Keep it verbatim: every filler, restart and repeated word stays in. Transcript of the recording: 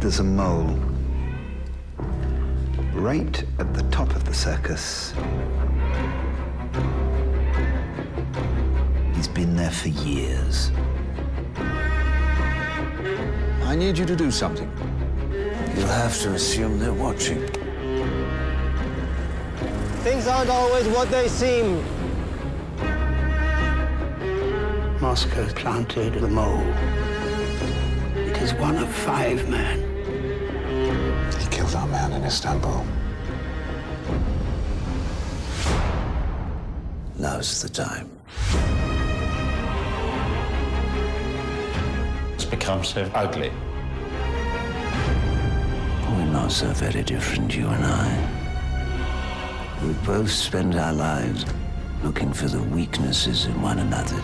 There's a mole right at the top of the circus. He's been there for years. I need you to do something. You'll have to assume they're watching. Things aren't always what they seem. Mosca planted the mole. It is one of five men. He killed our man in Istanbul. Now's the time. It's become so ugly. We're not so very different, you and I. We both spend our lives looking for the weaknesses in one another.